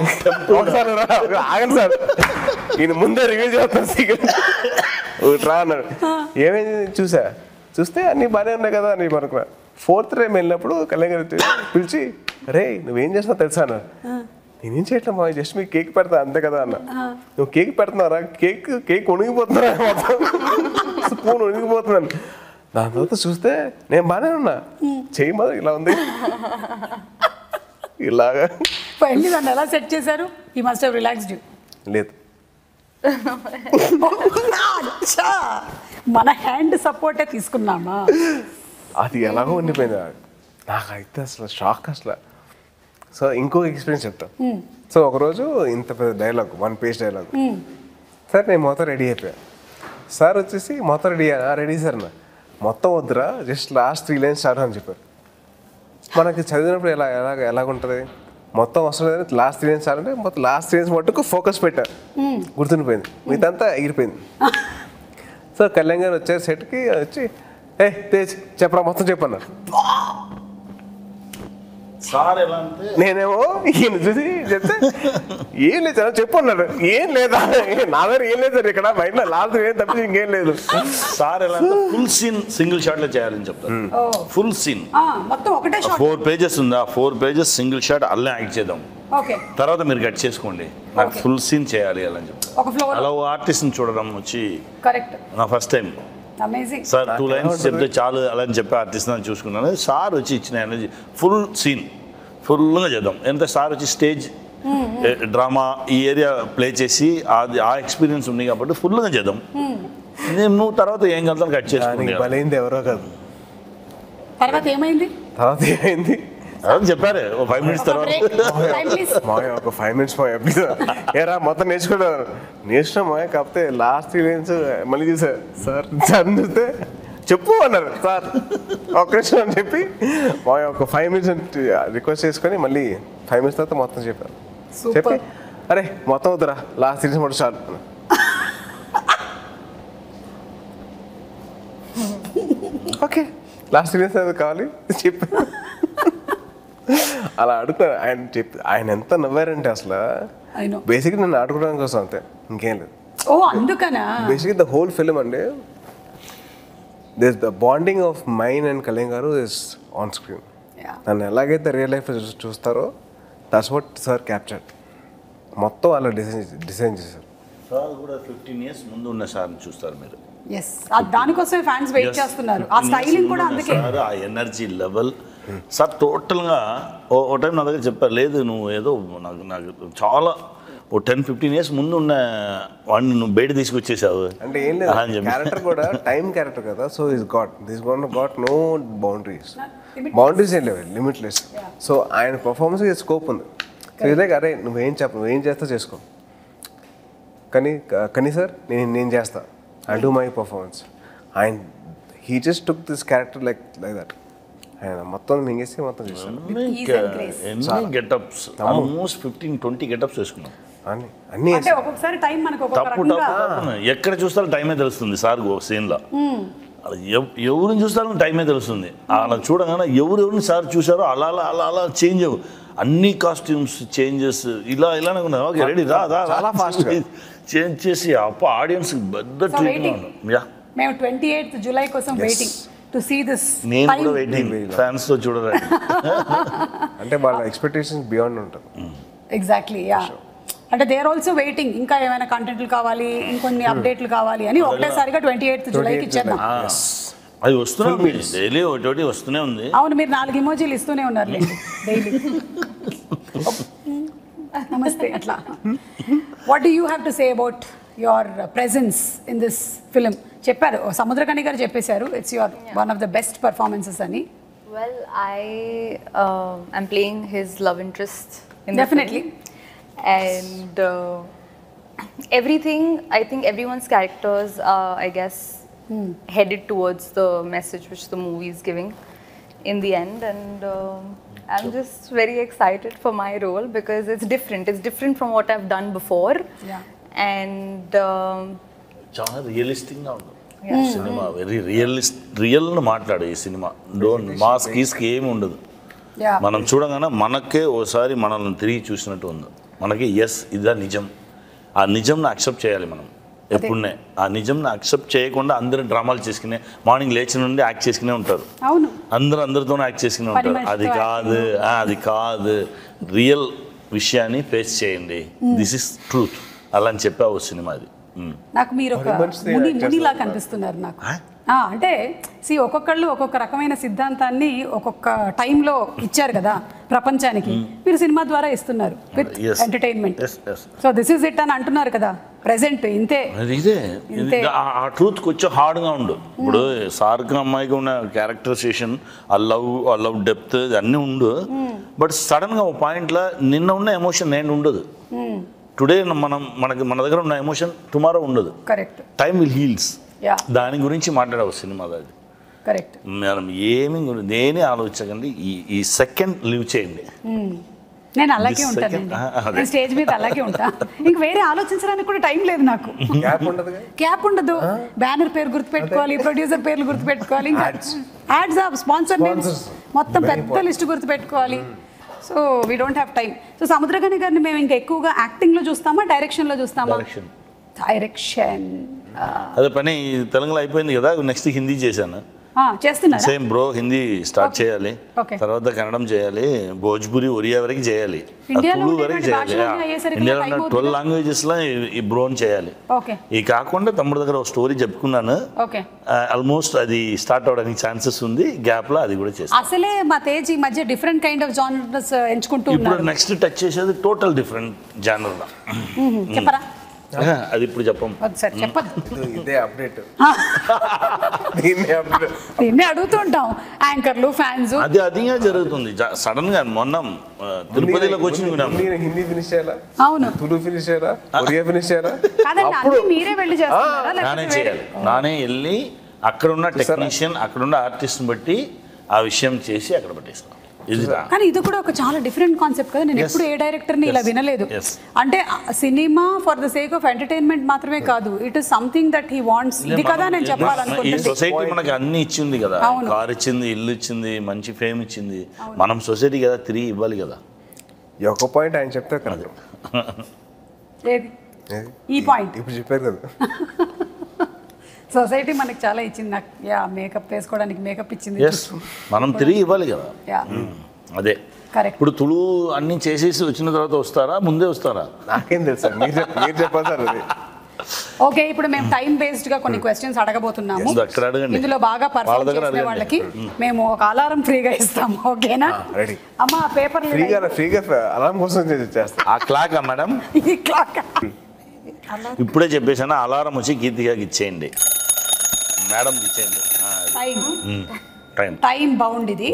ఒకసారి నువ్వు రా ఆగండి సార్ ఈయన ముందే రివ్యూ చేస్తాను సీక్రెట్ రా అన్నాడు ఏమైంది చూసా చూస్తే అన్నీ బాగానే ఉన్నాయి కదా అని అనుకున్నా ఫోర్త్ టైం వెళ్ళినప్పుడు కళ్యాణ్ గారు పిలిచి రే నువ్వేం చేసినా తెలుసా అన్నాడు నేనేం చేయట్లేమా, జస్ట్ మీకు కేక్ పెడతా అంతే కదా అన్న. నువ్వు కేక్ పెడుతున్నారా, కేక్ కేక్ ఉణిగిపోతున్నారా, స్పూన్ ఉణిగిపోతున్నాను. దాని తర్వాత చూస్తే నేను బాగానే ఉన్నా, చేయి మాత్రం ఇలా ఉంది ఇలాగా. ఫైనల్లీ దాన్ని ఎలా సెట్ చేశారు? You must have relaxed. లేదు, మన హ్యాండ్ సపోర్టే తీసుకున్నామా, అది ఎలాగో ఉండిపోయింది. నాకైతే అసలు షాక్ అసలు. సో ఇంకో ఎక్స్పీరియన్స్ చెప్తాను. సో ఒకరోజు ఇంత పెద్ద dialogue, one page dialogue. Sir నేను మొత్తం రెడీ అయిపోయాను. సార్ వచ్చేసి మొత్తం రెడీ అయ్యా, రెడీ సార్ నా మొత్తం వద్దురా, just last three lines sir అని చెప్పారు. మనకి చదివినప్పుడు ఎలా ఎలా ఎలాగుంటుంది, మొత్తం వస్తుంది లాస్ట్ త్రీ లైన్స్ సార్ అంటే మొత్తం లాస్ట్ త్రీ లైన్స్ మట్టుకు ఫోకస్ పెట్టారు, గుర్తుండిపోయింది, ఇదంతా ఎగిరిపోయింది. సో కళ్యాణ్ గారు వచ్చారు సెట్కి, వచ్చి ఏ తేజ్ చెప్పరా మొత్తం చెప్పన్నారు. నేనేమో ఈయన చూసి చెప్తే ఏం లేదు సార్ చెప్పు అన్నాడు. ఏం లేదా, నా దగ్గర ఏం లేదు సార్, ఇక్కడ బయట లాస్ట్ ఏం తప్పించి ఇంకేం లేదు సార్. ఎలా ఫుల్ సీన్ సింగిల్ షాట్ లో చేయాలని చెప్తాను. ఫుల్ సీన్ ఫోర్ పేజెస్ ఉందా, ఫోర్ పేజెస్ సింగిల్ షాట్ అలా యాక్ట్ చేద్దాం, తర్వాత మీరు కట్ చేసుకోండి, నాకు ఫుల్ సీన్ చేయాలి అలా అని చెప్తాను. అలా ఆర్టిస్ట్ ని చూడడం వచ్చి నా first time. Sir two lines చెప్తే చాలు అలా అని చెప్పి ఆర్టిస్ట్ అని చూసుకున్నాను. సార్ వచ్చి ఇచ్చిన ఎనర్జీ ఫుల్ సీన్ ఫుల్గా చేద్దాం. ఎంత సార్ వచ్చి స్టేజ్ డ్రామా ఈ ఏరియా ప్లే చేసి అది ఆ ఎక్స్పీరియన్స్ ఉంది కాబట్టి ఫుల్గా చేద్దాం. నేను నువ్వు తర్వాత ఏం కలుతాను కట్ చేసుకుంది. ఎవరో కాదు తర్వాత ఏమైంది, తర్వాత ఏమైంది చెప్పారు. ఒక ఫైవ్ మినిట్స్ తర్వాత మాయ ఒక ఫైవ్ మినిట్స్ మాయ ఏరా మొత్తం నేర్చుకుంటారు. నేర్చుకున్నా మాయ, కాకపోతే లాస్ట్ ఈవెంట్స్ మళ్ళీ చూసారు సార్ చదివితే చెప్పు అన్నారు. సార్ ఒక నిమిషం అని చెప్పి మాయ ఒక ఫైవ్ మినిట్స్ రిక్వెస్ట్ చేసుకొని మళ్ళీ ఫైవ్ మినిట్స్ తర్వాత మొత్తం చెప్పారు. చెప్పి అరే మొత్తం అవుతారా లాస్ట్ ఈవెంట్స్ మొదటి సార్. ఓకే లాస్ట్ ఈవెంట్స్ అది కావాలి చెప్పి అలా అడుగుతాను ఆయన చెప్పి. ఆయన ఎంత నవ్వారంటే అసలు బేసిక్గా నన్ను ఆడుకోవడానికి కోసం అంతే, ఇంకేం లేదు. ఓ అందుకనా బేసిక్గా ద హోల్ ఫిలిం అండి, this the bonding of mine and Kalyan గారు ఇస్ ఆన్ స్క్రీన్. నన్ను ఎలాగైతే రియల్ లైఫ్లో చూస్తారో దట్స్ వాట్ సార్ క్యాప్చర్ మొత్తం అలా డిజైన్ డిజైన్ చేశారు. సార్ కూడా ఫిఫ్టీన్ ఇయర్స్ ముందు ఉన్న సార్ని చూస్తారు మీరు. ఎస్ దానికోసమే ఫ్యాన్స్ వెయిట్ చేస్తున్నారు. ఆ స్టైలింగ్ కూడా అందుకే, ఆ ఎనర్జీ లెవెల్ సార్ టోటల్గా. ఓ టైం నా దగ్గర చెప్పారు, లేదు నువ్వు ఏదో నాకు నాకు చాలా ఓ టెన్ ఫిఫ్టీన్ ఇయర్స్ ముందు ఉన్న వాడిని నువ్వు బయట తీసుకొచ్చేసావు అంటే ఏం లేదు. క్యారెక్టర్ కూడా టైం క్యారెక్టర్ కదా, so is got this got got no boundaries, boundaries ఏం లేవు, లిమిట్లెస్. సో ఆయన పర్ఫార్మెన్స్ స్కోప్ ఉంది. ఇలాగ అరే నువ్వేం చెప్ప నువ్వేం చేస్తా చేసుకో, కానీ కానీ సార్ నేను నేను చేస్తా ఐ డూ మై పర్ఫార్మెన్స్. ఆయన he just took this character like like that. ఆయన మొత్తం మింగేసి మొత్తం చేసుకున్నాం అన్ని. ఎక్కడ చూస్తారో టైమే తెలుస్తుంది సార్ సీన్లో, ఎవరిని చూస్తారో టైమే తెలుస్తుంది. అలా చూడగానే ఎవరెవరిని సార్ చూసారో అలా అలా అలా అలా చేంజ్ అవ్వు, అన్ని కాస్ట్యూమ్స్ చేంజెస్ ఇలా ఇలానే ఉన్నాయి. ఓకే రెడీ రా చాలా ఫాస్ట్ చేంజ్ చేసి అప్ప ఆడియన్స్ పెద్ద ట్వంటీ ఎయిత్ జూలై కోసం వెయిటింగ్ to see this. నేను కూడా వెయిటింగ్ ఫ్యాన్స్ తో చూడరండి అంటే వాళ్ళ ఎక్స్‌పెక్టేషన్స్ బియాండ్ ఉంటాయి. ఎగ్జాక్ట్లీ యా, అంటే దే ఆర్ ఆల్సో వెయిటింగ్, ఇంకా ఏమైనా కంటెంట్లు కావాలి, ఇంకొన్ని అప్డేట్లు కావాలి అని ఒకటేసారిగా ట్వంటీ ఎయిత్ జూలైకి ఇచ్చేద్దాం. అది వస్తుంది డైలీ ఒకటి వస్తూనే ఉంది. అవును మీరు నాలుగు ఎమోజీలు ఇస్తూనే ఉన్నారు డైలీ నమస్తే అట్లా. What do you have to say about your presence in this film? చెప్పారు సముద్రకణి గారు చెప్పేశారు it's your one of the best performances అని. Well I am playing his love interest definitely and everything. I think everyone's characters are I guess headed towards the message which the movie is giving in the end and I'm just very excited for my role because it's different. It's different from what I've done before. Yeah. And. Chana realistic now. Yeah. Cinema very realist, real no matladu ee cinema. Don't mask is game undadu. Yeah. Manam chudagana manakke osari manalni tirigi chusinattu undu. Manaki yes idha nijam. Aa nijam na accept cheyali manam. ఎప్పుడునే ఆ నిజంని యాక్సెప్ట్ చేయకుండా అందరూ డ్రామాలు చేసుకునే, మార్నింగ్ లేచిన నుండి యాక్ట్ చేసుకునే ఉంటారు. అవును అందరూ అందరితోనే యాక్ట్ చేసుకునే ఉంటారు. అది కాదు అది కాదు రియల్ విషయాన్ని ఫేస్ చేయండి, దిస్ ఇస్ ట్రూత్ అలా అని చెప్పి ఆ సినిమా అది. నాకు మీరు ఒక ముని మునిలా కనిపిస్తున్నారు నాకు. అంటే సి ఒక్కొక్కళ్ళు ఒక్కొక్క రకమైన సిద్ధాంతాన్ని ఒక్కొక్క టైంలో ఇచ్చారు కదా ప్రపంచానికి, మీరు సినిమా ద్వారా ఇస్తున్నారు with entertainment. So this is it అని అంటున్నారు కదా ప్రెసెంట్, ఇంతే ఇదే ఆ ట్రూత్ కొంచెం హార్డ్గా ఉండు. ఇప్పుడు సార్కి అమ్మాయికి ఉన్న క్యారెక్టరైజేషన్, ఆ లవ్ ఆ లవ్ డెప్త్ అన్నీ ఉండు, బట్ సడన్గా ఒక పాయింట్లో నిన్న ఉన్న ఎమోషన్ నేను ఉండదు. టుడే మనం మనకి మన దగ్గర ఉన్న ఎమోషన్ టుమారో ఉండదు. Correct, time will heals. దాని గురించి మాట్లాడవు సినిమా అది. కరెక్ట్, మనం ఏమి దేని ఆలోచించకండి, ఈ ఈ సెకండ్ లివ్ చేయండి. నేను అలాగే ఉంటాను స్టేజ్ మీద, అలాగే ఉంటా, ఇంక వేరే ఆలోచించడానికి కూడా టైం లేదు నాకు. క్యాప్ ఉండదు, బ్యానర్ పేరు గుర్తుపెట్టుకోవాలి, ప్రొడ్యూసర్ పేర్లు గుర్తుపెట్టుకోవాలి, ఇంకా యాడ్స్ ఆఫ్ స్పాన్సర్ నేమ్స్ మొత్తం పెద్ద లిస్ట్ గుర్తుపెట్టుకోవాలి. So we don't have time. So Samuthirakani గారిని మేము ఇంకా ఎక్కువగా యాక్టింగ్లో చూస్తామా డైరెక్షన్లో చూస్తామా? డైరెక్షన్ అదే పని. తెలుగులో అయిపోయింది కదా, నెక్స్ట్ హిందీ చేశాను. సేమ్ బ్రో, హిందీ స్టార్ట్ చేయాలి, తర్వాత కన్నడం చేయాలి, భోజ్పురి ఒరియా వరకు చేయాలి, తులు వరకు చేయాలి. ఇండియాలో ఉన్న ట్వెల్వ్ లాంగ్వేజెస్లో ఈ బ్రోని చేయాలి. ఇది కాకుండా తమ్ముడు దగ్గర ఒక స్టోరీ చెప్పుకున్నాను, ఆల్మోస్ట్ అది స్టార్ట్ అవడానికి ఛాన్సెస్ ఉంది. గ్యాప్లో అది కూడా చేస్తాను. అసలే మా తేజ్ ఈ మధ్య డిఫరెంట్ కైండ్ ఆఫ్ జానర్స్ ఎంచుకుంటూ ఇప్పుడు నెక్స్ట్ టచ్ చేసేది టోటల్ డిఫరెంట్ జానర్. చెప్పరా అది ఇప్పుడు చెప్పం, ఇదే అప్డేట్. దీన్ని అడుగుతూ ఉంటాం యాంకర్లు ఫ్యాన్స్. అది అదిగా జరుగుతుంది సడన్ గా. మొన్న తిరుపతిలోకి వచ్చింది, నానే వెళ్ళి అక్కడ ఉన్న టెక్నీషియన్ అక్కడ ఉన్న ఆర్టిస్ట్ బట్టి ఆ విషయం చేసి అక్కడ పట్టేస్తాను. కానీ ఇది కూడా ఒక చాలా డిఫరెంట్ కాన్సెప్ట్ కదా. నేను ఎప్పుడు ఏ డైరెక్టర్ని ఇలా వినలేదు. అంటే సినిమా for the sake of entertainment మాత్రమే కాదు, it is something that he wants. ఇది కదా నేను చెప్పాలనుకుంటున్నాను. సొసైటీ మనకి అన్ని ఇచ్చింది కదా, కార్ ఇచ్చింది, ఇల్లు ఇచ్చింది, మంచి ఫేమ్ ఇచ్చింది, మనం సొసైటీ కదా తిరిగి ఇవ్వాలి కదా. ఈ ఒక్క పాయింట్ ఆయన చెప్తే కాదు, ఈ పాయింట్ ఇప్పుడు చెప్పారు కదా, సొసైటీ మనకి చాలా ఇచ్చింది. నాకు యా మేకప్ వేసుకోవడానికి మేకప్ ఇచ్చింది, మనం తిరిగి ఇవ్వాలి కదా. అదే కరెక్ట్. ఇప్పుడు తులు అన్ని చేసేసి వచ్చిన తర్వాత వస్తారా, ముందే వస్తారా? నాకేం తెలుసు, మీరు చెప్పారు. ఓకే, ఇప్పుడు మేము టైం బేస్డ్ గా కొన్ని క్వశ్చన్స్ అడగబోతున్నాము. ఇందులో బాగా పర్ఫార్మ్ చేసిన వాళ్ళకి మేము ఒక అలారం ఫ్రీగా ఇస్తాము. ఓకేనా అమ్మా? పేపర్ ఇప్పుడే చెప్పేసాను, అలారం వచ్చి కీర్తిగాకి ఇచ్చేయండి, మేడం ఇచ్చేయండి. టైం టైం బౌండ్ ఇది,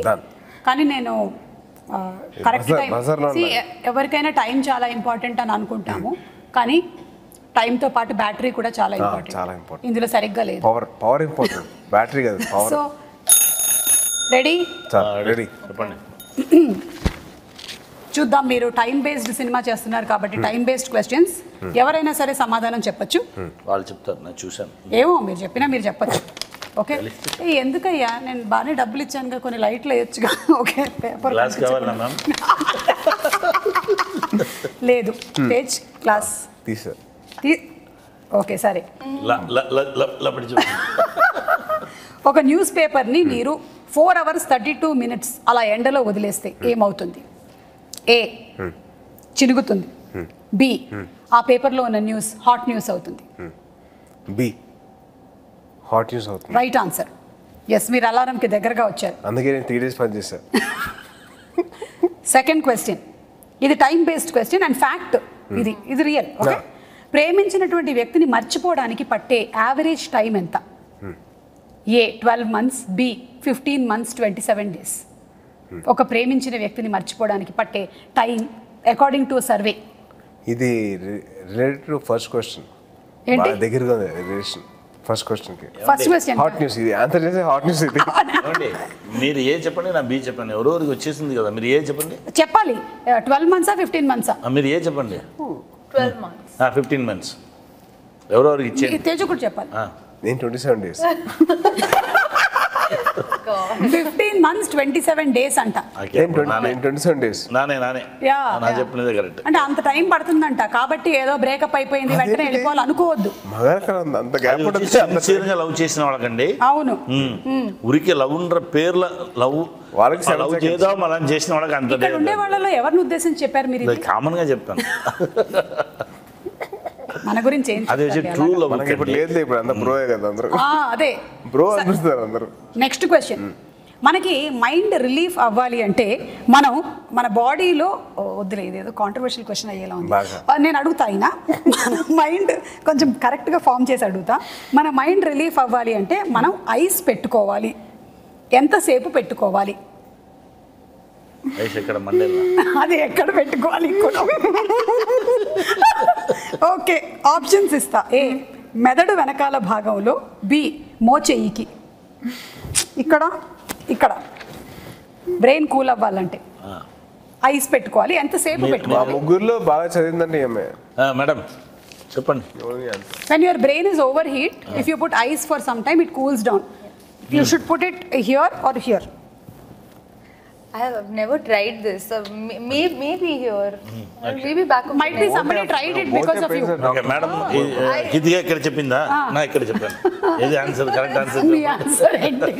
కానీ నేను కరెక్ట్ టైం. ఎవరికైనా టైం చాలా ఇంపార్టెంట్ అని అనుకుంటాము, కానీ టైంతో పాటు బ్యాటరీ కూడా చాలా ఇంపార్టెంట్. ఇందులో సరిగ్గా లేదు, పవర్ పవర్ ఇంపార్టెంట్, బ్యాటరీ కాదు. సో రెడీ రెడీ చెప్పండి, చూద్దాం. మీరు టైం బేస్డ్ సినిమా చేస్తున్నారు కాబట్టి టైం బేస్డ్ క్వశ్చన్స్ ఎవరైనా సరే సమాధానం చెప్పచ్చు. వాళ్ళు చెప్తారు, నేను చూశాను. ఏమో మీరు చెప్పినా మీరు చెప్పచ్చు. ఓకే, ఎందుకయ్యా నేను బాగానే డబ్బులు ఇచ్చానుగా, కొన్ని లైట్లు వేయొచ్చుగా. ఓకే, పేపర్ లేదు, పేజ్ క్లాస్ ఓకే సరే. ఒక న్యూస్ పేపర్ని మీరు four hours thirty two minutes అలా ఎండలో వదిలేస్తే ఏమవుతుంది? ఏ చినుగుతుంది, బి ఆ పేపర్లో ఉన్న న్యూస్ హాట్ న్యూస్ అవుతుంది. బి హాట్ న్యూస్ అవుతుంది. Right answer. ఎస్, మీరు అలారంకి దగ్గరగా వచ్చారు, అందుకే నేను త్రీ డేస్ పని చేశాను. సెకండ్ క్వశ్చన్, ఇది time based question and fact, ఇది ఇది రియల్. ఓకే, ప్రేమించినటువంటి వ్యక్తిని మర్చిపోవడానికి పట్టే యావరేజ్ టైం ఎంత? A twelve months, B fifteen months, twenty seven days. ఒక ప్రేమించిన వ్యక్తిని మర్చిపోవడానికి పట్టే టైం అకార్డింగ్ టు సర్వే. ఇది రిలేటెడ్ టు ఫస్ట్ క్వశ్చన్, దగ్గరగా ఉంది రిలేషన్. ఫస్ట్ క్వశ్చన్ కి ఫస్ట్ క్వశ్చన్ హాట్ న్యూస్, ఇది ఆన్సర్ చేసే హాట్ న్యూస్ ఇది. మీరు ఏ చెప్పండి, నా బి చెప్పండి. ఎవరోరికి వచ్చేసింది కదా, మీరు ఏ చెప్పండి. చెప్పాలి ట్వెల్వ్ మంత్స్ ఆ ఫిఫ్టీన్ మంత్స్ ఆ, మీరు ఏ చెప్పండి. ట్వెల్వ్ మంత్స్ ఆ ఫిఫ్టీన్ మంత్స్ ఎవరోరికి ఇచ్చేది? తేజు కూడా చెప్పాలి. నేను twenty seven days. fifteen months, twenty-seven days anta. Okay. twenty-seven days. Nane, nane. Yeah. Nane cheppinade correct. Ante anta time padutundanta. Kabatti edo breakup ayipoyindi vettane elipoval anukovoddu. Magarakaram anta gap untadi. Sincerely love chesina valakandi. Avunu. Urike love undra perla love వాళ్ళకి సెలవు చేద్దాం మనం చేసిన వాళ్ళకి అంత ఇక్కడ ఉండే వాళ్ళలో ఎవరిని ఉద్దేశించి చెప్పారు మీరు? ఇది కామన్ గా చెప్తాను మన గురించి ఏంటి అది ట్రూ లవ్ మనకి ఇప్పుడు లేదు ఇప్పుడు అంత బ్రో కదా అందరూ ఆ అదే బ్రో అనుస్తారు అందరూ. నెక్స్ట్ క్వశ్చన్, మనకి మైండ్ రిలీఫ్ అవ్వాలి అంటే మనం మన బాడీలో వద్దులే ఇదేదో కాంట్రవర్షియల్ క్వశ్చన్ అయ్యేలా ఉంది, నేను అడుగుతా అయినా మైండ్ కొంచెం కరెక్ట్గా ఫామ్ చేసి అడుగుతా. మన మైండ్ రిలీఫ్ అవ్వాలి అంటే మనం ఐస్ పెట్టుకోవాలి, ఎంతసేపు పెట్టుకోవాలి? అది ఎక్కడ పెట్టుకోవాలి? ఓకే ఆప్షన్స్ ఇస్తా. ఏ మెదడు వెనకాల భాగంలో, బి మోచెయ్యికి ఇక్కడ ఇక్కడ బ్రెయిన్ కూల్ అవ్వాలంటే ఐస్ పెట్టుకోవాలి, ఎంతసేపు పెట్టుకోవాలి? ముగ్గురులో బాగా చదివిందండి మేడం చెప్పండి. When your brain is overheat, if you put ice for some time, it cools down. You hmm. should put it here or here. I have never tried this. So may, may, maybe here. Hmm. Okay. Maybe back of Might be somebody have, tried it because of you. Okay, madam. Kithika ikkada cheppinda, na ikkada cheppanu. Edi answer correct answer. Me answer enti.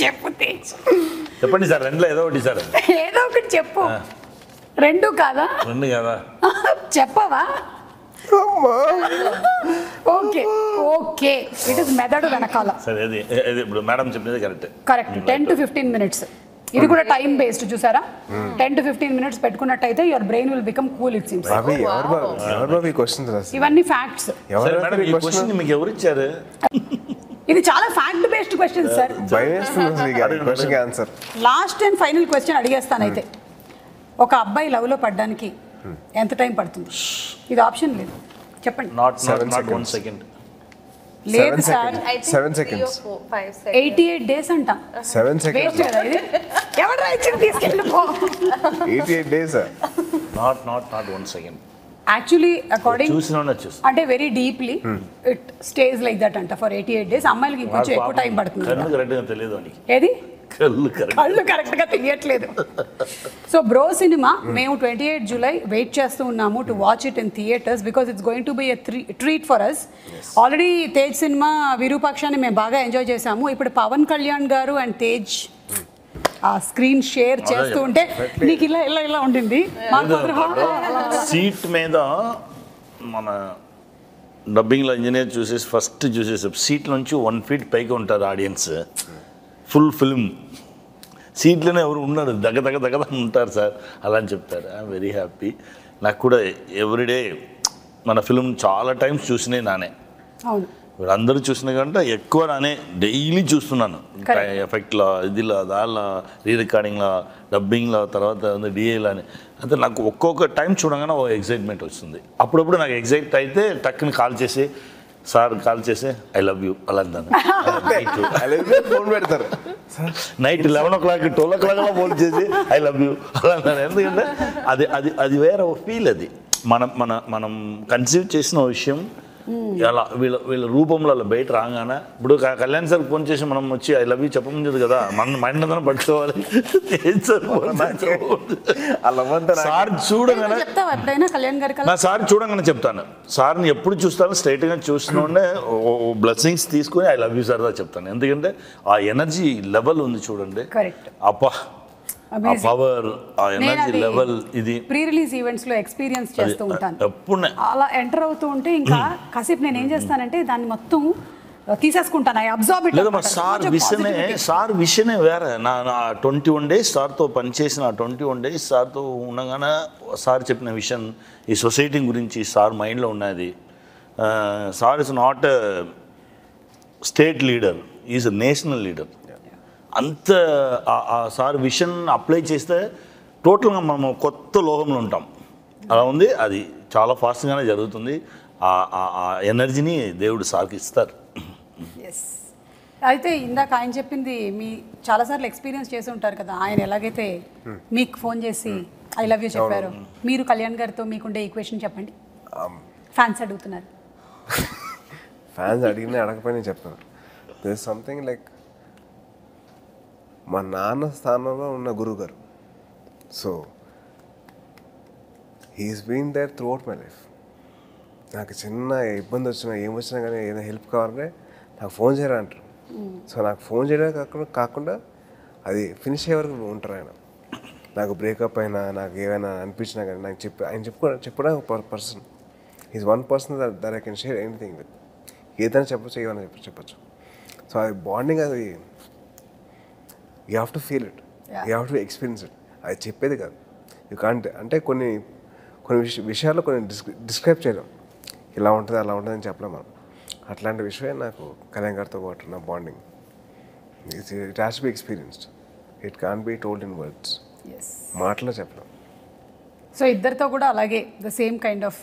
Cheppu Tej. Cheppandi sir, rendu edo okati sir. Edo okati cheppu. Rendu kada? Rendu kada. Cheppava? Okay okay it is method వెనకాల సరే ఇది ఇప్పుడు మేడం చెప్పింది correct correct ten to fifteen minutes ఇది కూడా టైం బేస్డ్ చూసారా ten to fifteen minutes పెట్టుకున్నట్టయితే your brain will become cool it seems. Bobby ఎవర్ ఎవర్ బాబీ క్వశ్చన్స్ రాసి ఇవన్నీ ఫ్యాక్ట్స్. సరే మేడం ఈ క్వశ్చన్ మీకు ఎవరు ఇచ్చారు? ఇది చాలా ఫ్యాక్ట్ బేస్డ్ క్వశ్చన్ సర్. బైస్ట్ question answer. Last and final question అడిగేస్తాను అయితే, ఒక అబ్బాయి లవ్ లో పడడానికి ఎంత టైం పడుతుంది? ఇది ఆప్షన్ లేదు చెప్పండి. లేదు సార్ eighty-eight days అంటాం. ఎవరు ఇచ్చింది తీసుకెళ్ళి పో. యాక్చువల్లీ అకార్డింగ్ అంటే very deeply it stays like that అంట ఫర్ eighty-eight days. అమ్మాయిలకి కొంచెం ఎక్కువ టైం పడుతుంది. ఏది కళ్ళు కరెక్ట్ గా తెలియట్లేదు. సో బ్రో సినిమా మేము ట్వంటీ ఎయిట్ జూలై వెయిట్ చేస్తూ ఉన్నాము to watch it in theatres because it's going to be a treat for us. Already Tej సినిమా విరూపాక్షాన్ని మేము బాగా ఎంజాయ్ చేసాము. ఇప్పుడు పవన్ కళ్యాణ్ గారు అండ్ తేజ్ ఆ స్క్రీన్ షేర్ చేస్తూ ఉంటే నీకు ఇలా ఇలా ఇలా ఉండింది. సీట్ మీద మన డబ్బింగ్లో ఇంజనీర్ చూసేసి ఫస్ట్ చూసేసాం సీట్ నుంచి వన్ ఫీట్ పైకి ఉంటారు ఆడియన్స్. ఫుల్ ఫిల్మ్ సీట్లోనే ఎవరు ఉన్నారు దగ్గ దగ్గ దగ్గర ఉంటారు సార్ అలా అని చెప్తారు. I'm very happy. నాకు కూడా ఎవ్రీడే మన ఫిల్మ్ చాలా టైమ్స్ చూసినాయి నానే. ఇప్పుడు అందరూ చూసిన కంటే ఎక్కువ నానే డైలీ చూస్తున్నాను. ఎఫెక్ట్లో ఇదిలా దానిలా రీ రికార్డింగ్లా డబ్బింగ్లో తర్వాత డిఏలా అని అంటే నాకు ఒక్కొక్క టైం చూడగానే ఒక ఎగ్జైట్మెంట్ వస్తుంది. అప్పుడప్పుడు నాకు ఎగ్జైట్ అయితే టక్కుని కాల్ చేసి సార్ కాల్ చేసి ఐ లవ్ యూ అలా ఫోన్ పెడతారు. Night eleven o'clock twelve ఓ క్లాక్లో ఫోన్ చేసి ఐ లవ్ యూ అలా అన్నాను. ఎందుకంటే అది అది అది వేరే ఫీల్. అది మనం మన మనం కన్సీవ్ చేసిన విషయం అలా వీళ్ళ వీళ్ళ రూపంలో అలా బయట రాగానే ఇప్పుడు కళ్యాణ్ సార్ ఫోన్ చేసి మనం వచ్చి ఐ లవ్ యూ చెప్పలేదు కదా మన మైండ్ అంతా పట్టుకోవాలి. సార్ చూడగానే సార్ చూడగానే చెప్తాను సార్ని ఎప్పుడు చూస్తాను స్ట్రైట్గా చూసినోడే బ్లెస్సింగ్స్ తీసుకుని ఐ లవ్ యూ సార్ దా చెప్తాను. ఎందుకంటే ఆ ఎనర్జీ లెవెల్ ఉంది చూడండి అప్ప పవర్ ఆ ఎనర్జీ లెవెల్. ఇది ప్రీ రిలీజ్ ఈవెంట్స్ లో ఎక్స్పీరియన్స్ చేస్తూ ఉంటాను. అలా ఎంటర్ అవుతూ ఉంటే ఇంకా కాసేపు నేను ఏం చేస్తానంటే దాన్ని మొత్తం తీసేసుకుంటాను. I observe it. లేదమ్మా సార్ విషనే సార్ విషనే వేరే. నా నా ట్వంటీ వన్ డేస్ సార్తో పనిచేసిన ట్వంటీ వన్ డేస్ సార్తో ఉండగానే సార్ చెప్పిన విషన్ ఈ సొసైటీ గురించి సార్ మైండ్లో ఉన్నది. Sir is not state leader, is a national leader. అంత సార్ విషన్ అప్లై చేస్తే టోటల్గా మనం కొత్త లోకంలో ఉంటాం. అలా ఉంది. అది చాలా ఫాస్ట్గానే జరుగుతుంది. ఆ ఎనర్జీని దేవుడు సార్కి ఇస్తారు. ఎస్. అయితే ఇందాక ఆయన చెప్పింది మీ చాలాసార్లు ఎక్స్పీరియన్స్ చేసి ఉంటారు కదా. ఆయన ఎలాగైతే మీకు ఫోన్ చేసి ఐ లవ్ యూ చెప్పారు, మీరు కళ్యాణ్ గారితో మీకుండే ఈక్వేషన్ చెప్పండి. ఫ్యాన్స్ అడుగుతున్నారు. ఫ్యాన్స్ అడిగినా అడగపోయినా చెప్తారు. దేర్ ఇస్ సంథింగ్ లైక్ మా నాన్న స్థానంలో ఉన్న గురుగారు. So he's been there throughout my life. నాకు చిన్న ఇబ్బంది వచ్చినా ఏం వచ్చినా కానీ ఏదైనా హెల్ప్ కావాలంటే నాకు ఫోన్ చేయరా అంటారు. సో నాకు ఫోన్ చేయడం కాకుండా కాకుండా అది ఫినిష్ అయ్యే వరకు ఉంటారు ఆయన. నాకు బ్రేకప్ అయినా నాకు ఏమైనా అనిపించినా కానీ నాకు చెప్పి ఆయన చెప్పుకో చెప్పడానికి ఒక person is one person that I can share anything with. ఏదైనా చెప్పచ్చు, ఏమైనా చెప్పచ్చు చెప్పచ్చు సో అది బాండింగ్, అది you have to feel it, you have to experience it. అది చెప్పేది కాదు, యూ కాంట్. అంటే కొన్ని కొన్ని విష విషయాల్లో కొన్ని డిస్క్రి డిస్క్రైబ్ చేయలేం, ఇలా ఉంటుంది అలా ఉంటుంది అని చెప్పలేం మనం. అట్లాంటి విషయమే నాకు కళ్యాణ్ గారితో పాటు నా bonding. It's it has to be experienced, it can't be told in words, మాటలో చెప్పలేం. సో ఇద్దరితో కూడా అలాగే the same kind of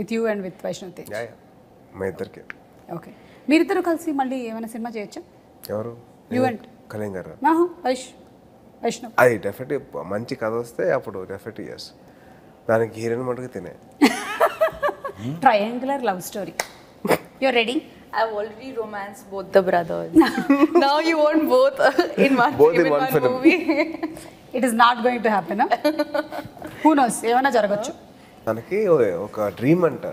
with you and with Vaishnav Tej. మా ఇద్దరికి ఓకే. మీరిద్దరు కలిసి మళ్ళీ ఏమైనా సినిమా చేయొచ్చు? ఎవరు? యూ అండ్ కళ్యాణ్ గారు, వైష్ వైష్ణవ్. అది డెఫినెట్గా మంచి కథ వస్తే అప్పుడు డెఫినెట్గా చేస్. దానికి హీరోయిన్ మటుకు తినే. Triangular love story. You're ready? I've already romanced both the brothers. Now you want both in one, both in one, one film. movie. It is not going to happen. Huh? Who knows? ఏమైనా జరగచ్చు. తనకి ఒక డ్రీమ్ అంట.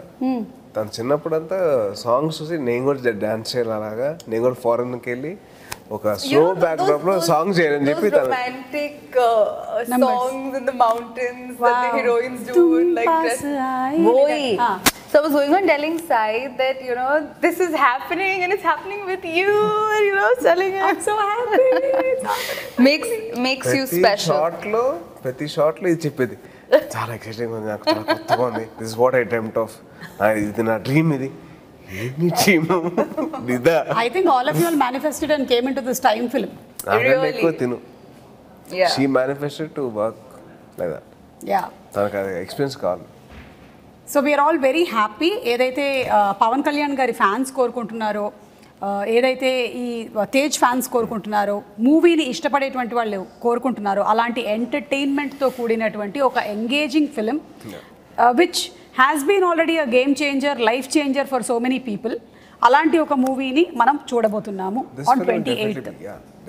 తను చిన్నప్పుడంతా సాంగ్స్ చూసి నేను కూడా డాన్స్ చేయాలి, అలాగా నేను కూడా ఫారెన్కి వెళ్ళి ఒక స్లో బ్యాక్ డ్రాప్ లో సాంగ్ చేయాలని చెప్పి romantic songs in the mountains that the heroines do like dress ఓయ్. So I was going on telling Sai that, you know, this is happening and it's happening with you, and you know, telling her I'm so happy. It's happening. Makes makes you special. Short lo, prati short lo ichipedi. Chaala exciting undi, naaku chaala kottaga undi. This is what I dreamt of. I idi na dream idi. Ee dream nida. I think all of you all manifested and came into this time film. Really. Ekko tinu. Yeah. She manifested to work like that. Yeah. Tanaku experience kaal. So we are all very happy. ఏదైతే పవన్ కళ్యాణ్ గారి ఫ్యాన్స్ కోరుకుంటున్నారో, ఏదైతే ఈ తేజ్ ఫ్యాన్స్ కోరుకుంటున్నారో, మూవీని ఇష్టపడేటువంటి వాళ్ళు కోరుకుంటున్నారో, అలాంటి ఎంటర్టైన్మెంట్తో కూడినటువంటి ఒక engaging film which has been already a game changer, life changer for so many people. అలాంటి ఒక మూవీని మనం చూడబోతున్నాము on twenty eighth.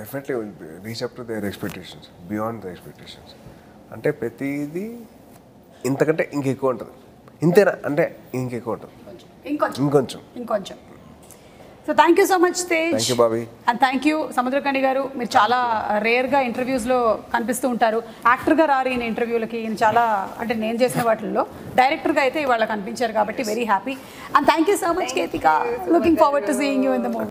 Definitely will reach up to their expectations, beyond their expectations. అంటే ప్రతిదీ ఇంతకంటే ఇంకెక్కువ ఉంటుంది, ఇంతేనా అంటే ఇంకెక్కువ ఉంటుంది, ఇంకొంచెం ఇంకొంచెం ఇంకొంచెం. So thank you so much Tej and thank you Samuthirakani garu. మీరు చాలా రేర్గా ఇంటర్వ్యూస్లో కనిపిస్తూ ఉంటారు, యాక్టర్గా రారు ఈయన ఇంటర్వ్యూలకి. ఈయన చాలా అంటే నేను చేసిన వాటిల్లో డైరెక్టర్గా అయితే ఇవాళ కనిపించారు కాబట్టి very happy. And thank you so much Ketika, looking forward to seeing you in the movie.